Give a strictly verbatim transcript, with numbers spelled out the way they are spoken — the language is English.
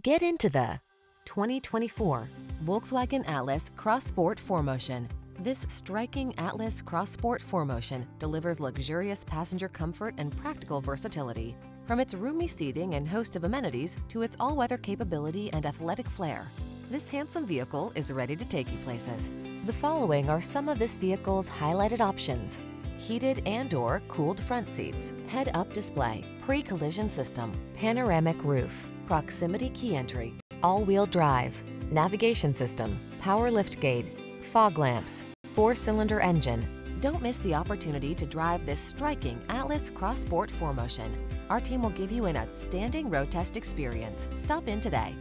Get into the twenty twenty-four Volkswagen Atlas Cross Sport four motion. This striking Atlas Cross Sport four motion delivers luxurious passenger comfort and practical versatility. From its roomy seating and host of amenities to its all-weather capability and athletic flair, this handsome vehicle is ready to take you places. The following are some of this vehicle's highlighted options: heated and/or cooled front seats, head-up display, pre-collision system, panoramic roof, proximity key entry, all-wheel drive, navigation system, power liftgate, fog lamps, four-cylinder engine. Don't miss the opportunity to drive this striking Atlas Cross Sport four motion. Our team will give you an outstanding road test experience. Stop in today.